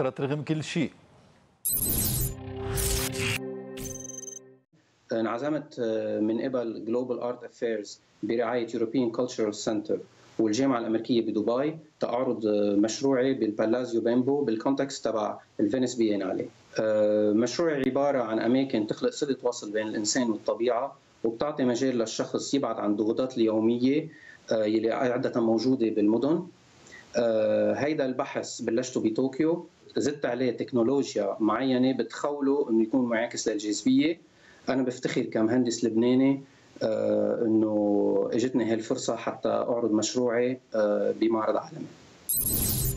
فقرة رغم كل شيء. انعزمت من قبل Global Art Affairs برعاية European Cultural Center والجامعة الأمريكية بدبي تعرض مشروعي بالبالازيو بامبو بالكونتكست تبع الفينيس بيانالي. مشروعي عبارة عن أماكن تخلق صلة وصل بين الإنسان والطبيعة وبتعطي مجال للشخص يبعد عن الضغوطات اليومية يلي عادة موجودة بالمدن. هيدا البحث بلشته بطوكيو، زدت عليه تكنولوجيا معينة بتخوله إنه يكون معاكس للجاذبية. أنا بفتخر كمهندس لبناني إنه إجتني هالفرصة حتى أعرض مشروعي بمعرض عالمي.